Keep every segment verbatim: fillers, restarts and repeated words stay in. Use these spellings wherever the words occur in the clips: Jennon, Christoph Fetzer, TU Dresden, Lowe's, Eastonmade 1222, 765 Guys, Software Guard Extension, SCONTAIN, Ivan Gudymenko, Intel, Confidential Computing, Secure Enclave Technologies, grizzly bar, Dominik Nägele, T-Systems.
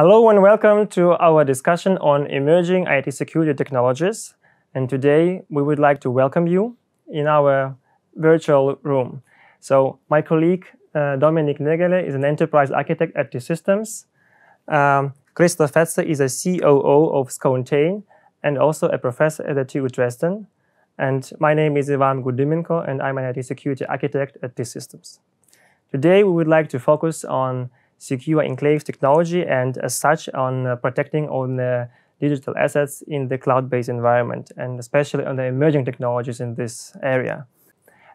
Hello and welcome to our discussion on emerging I T security technologies. And today we would like to welcome you in our virtual room. So my colleague uh, Dominik Nägele is an enterprise architect at T-Systems. Um, Christoph Fetzer is a C O O of SCONTAIN and also a professor at the T U Dresden. And my name is Ivan Gudymenko and I'm an I T security architect at T-Systems. Today we would like to focus on Secure Enclave Technology and as such on uh, protecting all the digital assets in the cloud-based environment and especially on the emerging technologies in this area.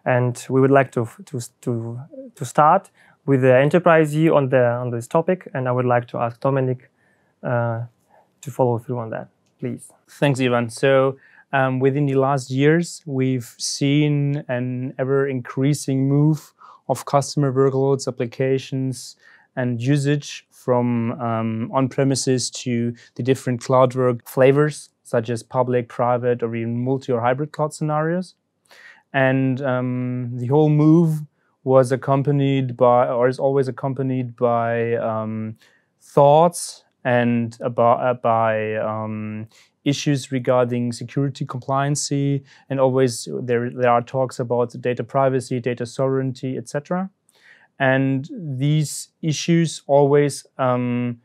And we would like to, to, to, to start with the enterprise view on, the, on this topic, and I would like to ask Dominik uh, to follow through on that, please. Thanks, Ivan. So um, within the last years, we've seen an ever-increasing move of customer workloads, applications, and usage from um, on-premises to the different cloud work flavors, such as public, private, or even multi or hybrid cloud scenarios. And um, the whole move was accompanied by, or is always accompanied by, um, thoughts and about, uh, by um, issues regarding security compliancy. And always there, there are talks about data privacy, data sovereignty, et cetera. And these issues always, um,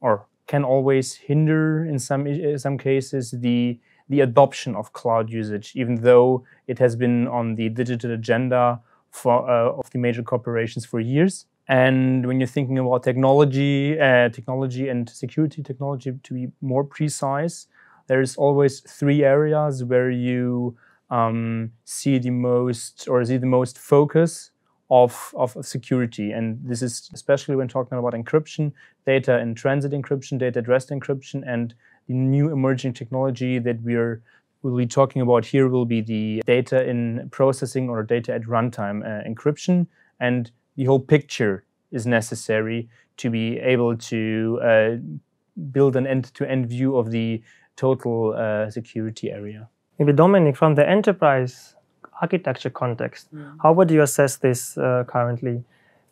or can always hinder in some, in some cases, the, the adoption of cloud usage, even though it has been on the digital agenda for, uh, of the major corporations for years. And when you're thinking about technology, uh, technology and security technology, to be more precise, there's always three areas where you um, see the most, or see the most focus Of, of security. And this is especially when talking about encryption, data in transit encryption, data at rest encryption, and the new emerging technology that we're will be talking about here will be the data in processing or data at runtime uh, encryption. And the whole picture is necessary to be able to uh, build an end-to-end view of the total uh, security area. Maybe Dominik, from the enterprise architecture context, mm. How would you assess this uh, currently?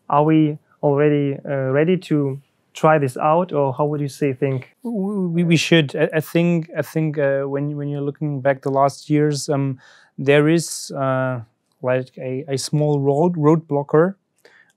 Are we already uh, ready to try this out, or how would you say think? We, we should. I, I think. I think uh, when when you're looking back the last years, um, there is uh, like a, a small road road blocker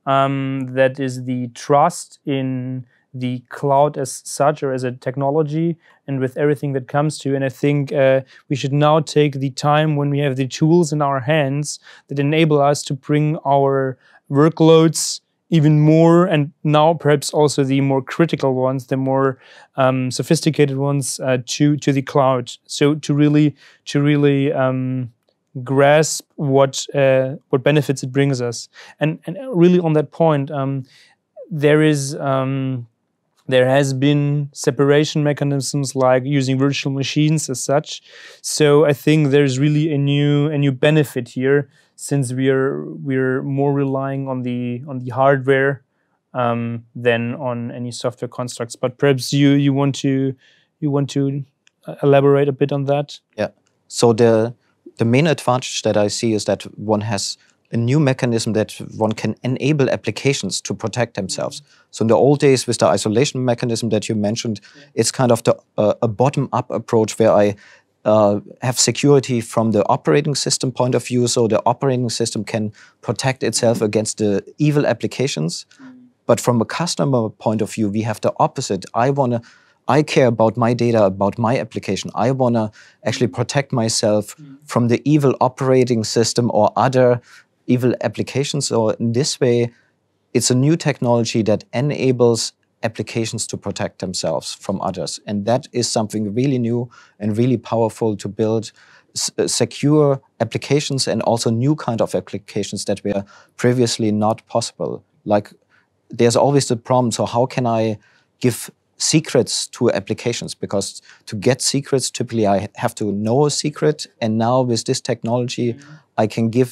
um, that is the trust in the cloud as such, or as a technology, and with everything that comes to. And I think uh, we should now take the time when we have the tools in our hands that enable us to bring our workloads even more, and now perhaps also the more critical ones, the more um, sophisticated ones, uh, to to the cloud. So to really to really um, grasp what uh, what benefits it brings us. And and really on that point, um, there is. Um, There has been separation mechanisms like using virtual machines as such. So I think there's really a new a new benefit here, since we're we're more relying on the on the hardware um, than on any software constructs. But perhaps you you want to you want to elaborate a bit on that. Yeah. So the the main advantage that I see is that one has a new mechanism that one can enable applications to protect themselves. Mm-hmm. So in the old days, with the isolation mechanism that you mentioned, yeah. It's kind of the, uh, a bottom-up approach where I uh, have security from the operating system point of view, so the operating system can protect itself mm-hmm. against the evil applications. Mm-hmm. But from a customer point of view, we have the opposite. I wanna, I care about my data, about my application. I wanna actually protect myself mm-hmm. from the evil operating system or other evil applications. So in this way, it's a new technology that enables applications to protect themselves from others. And that is something really new and really powerful to build s secure applications, and also new kind of applications that were previously not possible. Like there's always the problem, so how can I give secrets to applications? Because to get secrets, typically I have to know a secret. And now with this technology, mm-hmm. I can give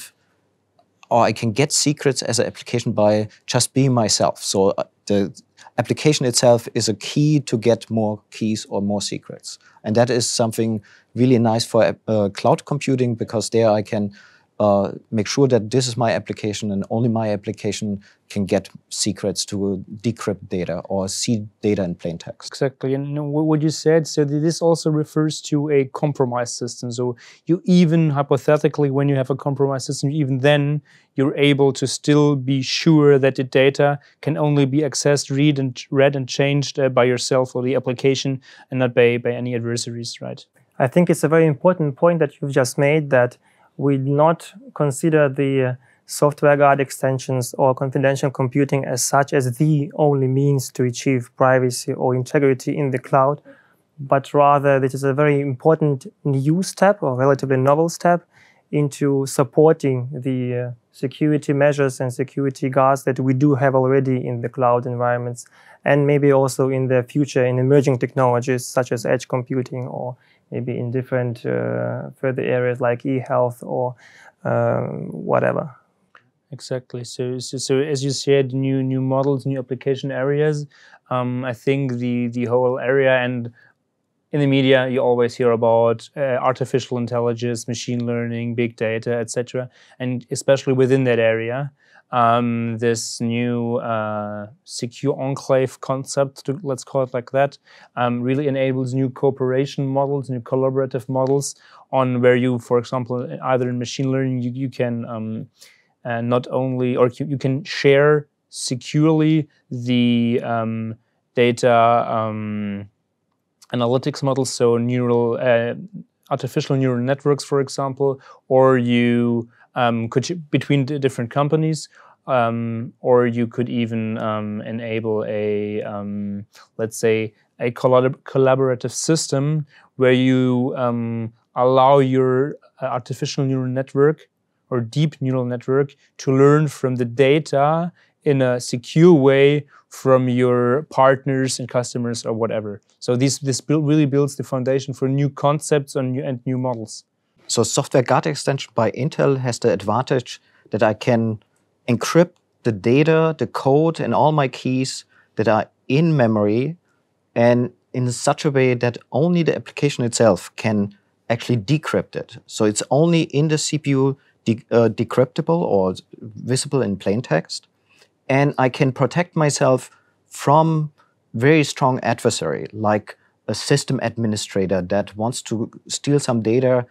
or I can get secrets as an application by just being myself. So the application itself is a key to get more keys or more secrets. And that is something really nice for uh, cloud computing, because there I can uh, make sure that this is my application and only my application can get secrets to decrypt data or see data in plain text. Exactly, and what you said, so this also refers to a compromised system. So you even hypothetically, when you have a compromised system, even then you're able to still be sure that the data can only be accessed, read and read and changed uh, by yourself or the application and not by, by any adversaries, right? I think it's a very important point that you've just made, that we not consider the software guard extensions or confidential computing as such as the only means to achieve privacy or integrity in the cloud, but rather this is a very important new step or relatively novel step into supporting the uh, security measures and security guards that we do have already in the cloud environments, and maybe also in the future in emerging technologies such as edge computing, or maybe in different uh, further areas like e-health or um, whatever. Exactly. So, so, so as you said, new new models, new application areas. Um, I think the the whole area, and in the media you always hear about uh, artificial intelligence, machine learning, big data, et cetera. And especially within that area, um, this new uh, secure enclave concept, to, let's call it like that, um, really enables new cooperation models, new collaborative models, on where you, for example, either in machine learning, you, you can. Um, Uh, not only, or you, you can share securely the um, data um, analytics models, so neural, uh, artificial neural networks, for example, or you um, could, between the different companies, um, or you could even um, enable a, um, let's say, a collab collaborative system where you um, allow your artificial neural network or deep neural network to learn from the data in a secure way from your partners and customers or whatever. So this, this build really builds the foundation for new concepts and new, and new models. So Software Guard Extension by Intel has the advantage that I can encrypt the data, the code, and all my keys that are in memory, and in such a way that only the application itself can actually decrypt it. So it's only in the C P U De uh, decryptable or visible in plain text, and I can protect myself from very strong adversary, like a system administrator that wants to steal some data.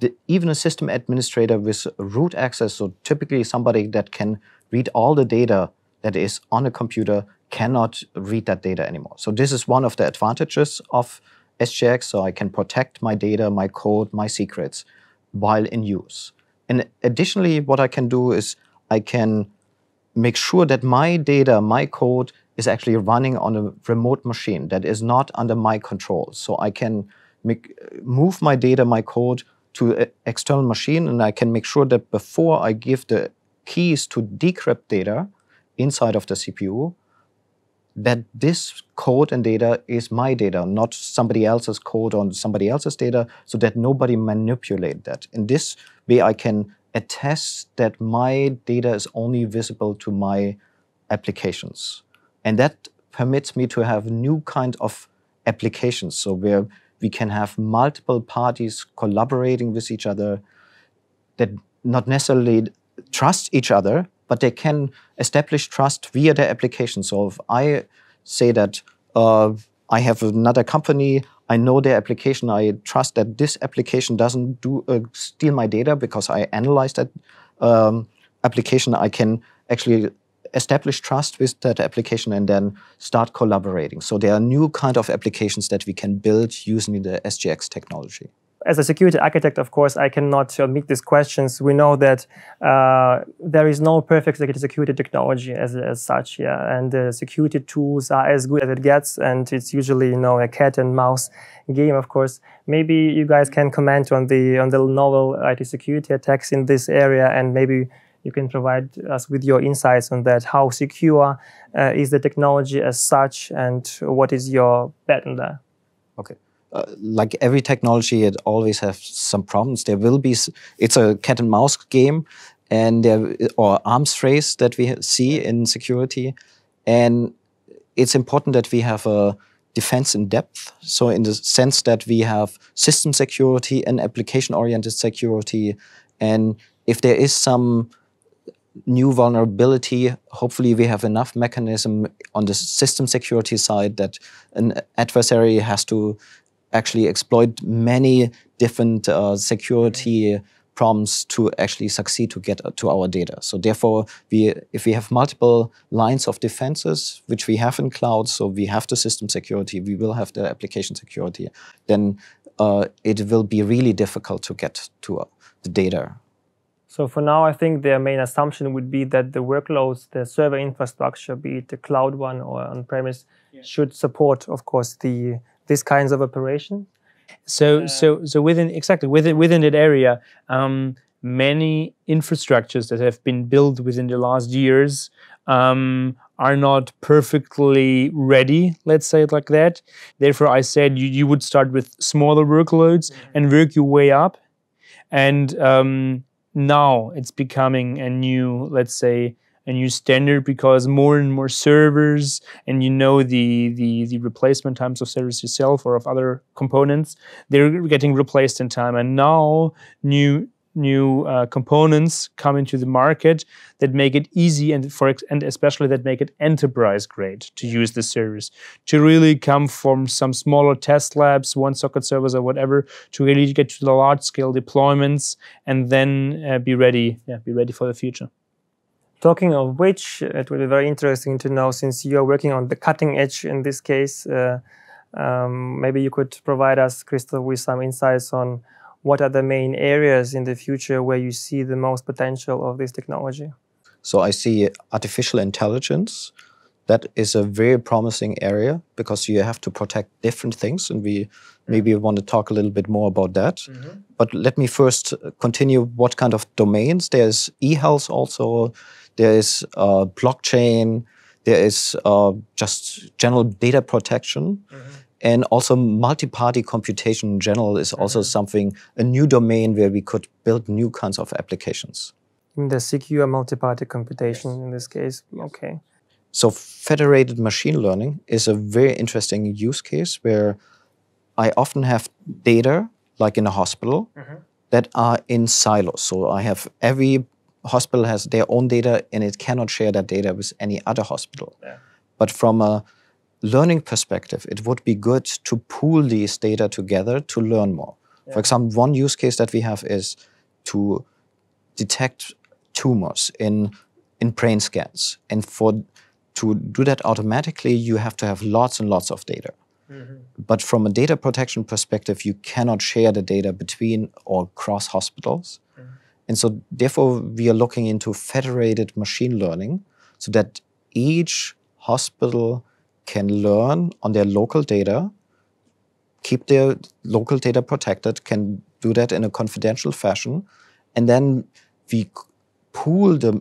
The, even a system administrator with root access, so typically somebody that can read all the data that is on a computer, cannot read that data anymore. So this is one of the advantages of S G X, so I can protect my data, my code, my secrets while in use. And additionally, what I can do is I can make sure that my data, my code, is actually running on a remote machine that is not under my control. So I can make, move my data, my code to an external machine, and I can make sure that before I give the keys to decrypt data inside of the C P U, that this code and data is my data, not somebody else's code or somebody else's data, so that nobody manipulate that. In this way, I can attest that my data is only visible to my applications. And that permits me to have new kind of applications, so where we can have multiple parties collaborating with each other that not necessarily trust each other, but they can establish trust via their application. So if I say that uh, I have another company, I know their application, I trust that this application doesn't do uh, steal my data because I analyzed that um, application, I can actually establish trust with that application and then start collaborating. So there are new kind of applications that we can build using the S G X technology. As a security architect, of course, I cannot omit these questions. We know that uh, there is no perfect security technology as, as such, yeah. And uh, security tools are as good as it gets, and it's usually, you know, a cat and mouse game, of course. Maybe you guys can comment on the on the novel I T security attacks in this area, and maybe you can provide us with your insights on that. How secure uh, is the technology as such, and what is your bet on that? Okay. Uh, like every technology, it always has some problems. There will be, it's a cat and mouse game, and there, or arms race that we see in security. And it's important that we have a defense in depth. So in the sense that we have system security and application-oriented security, and if there is some new vulnerability, hopefully we have enough mechanism on the system security side that an adversary has to actually exploit many different uh, security problems to actually succeed to get to our data. So therefore, we, if we have multiple lines of defenses, which we have in cloud, so we have the system security, we will have the application security, then uh, it will be really difficult to get to uh, the data. So for now, I think their main assumption would be that the workloads, the server infrastructure, be it the cloud one or on-premise, yeah. should support, of course, the these kinds of operation. So, uh, so, so within exactly within within that area, um, many infrastructures that have been built within the last years um, are not perfectly ready. Let's say it like that. Therefore, I said you you would start with smaller workloads mm-hmm. and work your way up, and um, now it's becoming a new, let's say, a new standard because more and more servers, and you know the the, the replacement times of servers yourself or of other components, they're getting replaced in time. And now new new uh, components come into the market that make it easy and for and especially that make it enterprise grade to use the service, to really come from some smaller test labs, one socket servers or whatever, to really get to the large scale deployments and then uh, be ready, yeah, be ready for the future. Talking of which, it will be very interesting to know, since you are working on the cutting edge in this case, uh, um, maybe you could provide us, Christoph, with some insights on what are the main areas in the future where you see the most potential of this technology? So I see artificial intelligence. That is a very promising area because you have to protect different things, and we maybe want to talk a little bit more about that. Mm-hmm. But let me first continue what kind of domains. There's e-health also, there is uh, blockchain, there is uh, just general data protection. Mm-hmm. And also multi-party computation in general is also mm-hmm. something, a new domain where we could build new kinds of applications. In the secure multi-party computation yes. in this case, yes. okay. So federated machine learning is a very interesting use case where I often have data, like in a hospital, mm-hmm. that are in silos. So I have every hospital has their own data and it cannot share that data with any other hospital. Yeah. But from a learning perspective, it would be good to pool these data together to learn more. Yeah. For example, one use case that we have is to detect tumors in, in brain scans. And for to do that automatically, you have to have lots and lots of data. Mm-hmm. But from a data protection perspective, you cannot share the data between or cross hospitals. Mm-hmm. And so therefore, we are looking into federated machine learning so that each hospital can learn on their local data, keep their local data protected, can do that in a confidential fashion. And then we pool the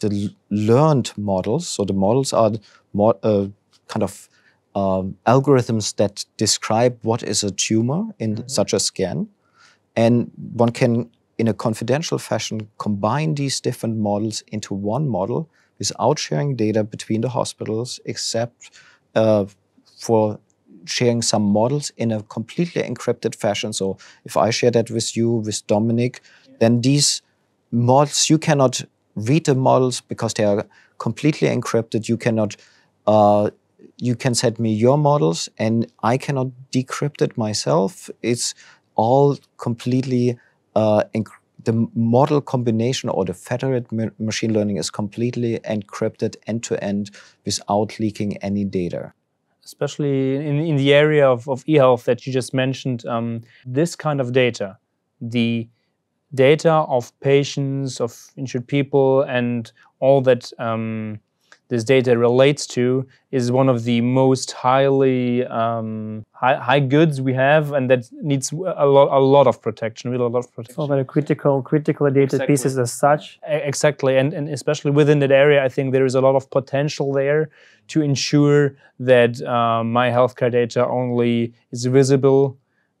the learned models, so the models are more, uh, kind of um, algorithms that describe what is a tumor in mm-hmm. such a scan. And one can, in a confidential fashion, combine these different models into one model without sharing data between the hospitals, except uh, for sharing some models in a completely encrypted fashion. So if I share that with you, with Dominik, yeah. then these models, you cannot read the models because they are completely encrypted. You cannot, uh, you can send me your models and I cannot decrypt it myself. It's all completely, uh, the model combination or the federated ma machine learning is completely encrypted end to end without leaking any data. Especially in, in the area of, of e-health that you just mentioned, um, this kind of data, the data of patients, of injured people, and all that um, this data relates to is one of the most highly um, high, high goods we have, and that needs a lot, a lot of protection. Really, a lot of protection. So very critical, critical data exactly. pieces as such. Exactly, and and especially within that area, I think there is a lot of potential there to ensure that um, my healthcare data only is visible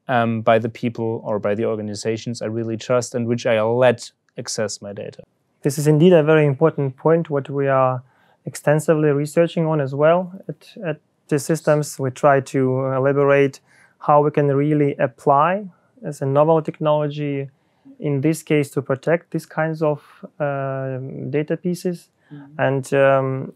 Um, by the people or by the organizations I really trust and which I let access my data. This is indeed a very important point, what we are extensively researching on as well at, at T-Systems. We try to elaborate how we can really apply as a novel technology in this case to protect these kinds of uh, data pieces. Mm-hmm. And um,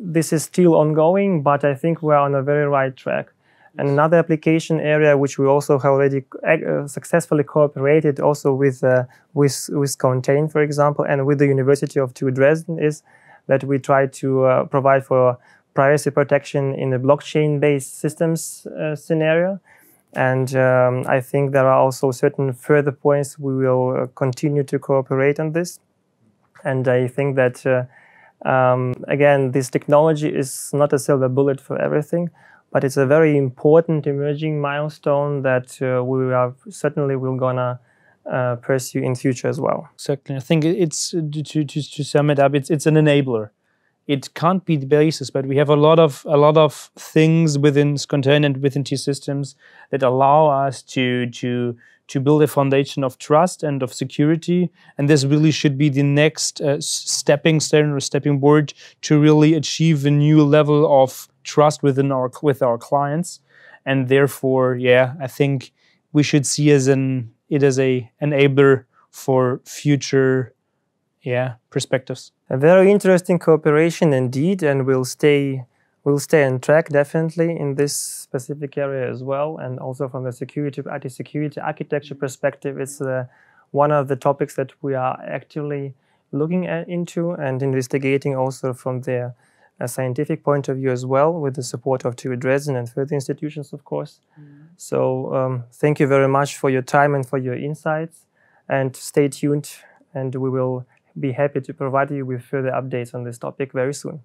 this is still ongoing, but I think we're on a very right track. Yes. And another application area which we also have already uh, successfully cooperated also with, uh, with, with SCONTAIN, for example, and with the University of T U Dresden is that we try to uh, provide for privacy protection in the blockchain-based systems uh, scenario. And um, I think there are also certain further points we will uh, continue to cooperate on this. And I think that, uh, um, again, this technology is not a silver bullet for everything, but it's a very important emerging milestone that uh, we are certainly will gonna uh, pursue in future as well. Certainly, I think it's, to, to, to sum it up, it's, it's an enabler. It can't be the basis, but we have a lot of a lot of things within SCONTAIN and within T-Systems that allow us to to to build a foundation of trust and of security. And this really should be the next uh, stepping stone or stepping board to really achieve a new level of trust within our with our clients. And therefore, yeah, I think we should see as an it as a enabler for future. Yeah, perspectives. A very interesting cooperation indeed, and we'll stay we'll stay on track definitely in this specific area as well. And also from the security I T security architecture perspective, it's uh, one of the topics that we are actively looking at, into and investigating also from the uh, scientific point of view as well, with the support of T U Dresden and further institutions, of course. Mm-hmm. So um, thank you very much for your time and for your insights, and stay tuned, and we will be happy to provide you with further updates on this topic very soon.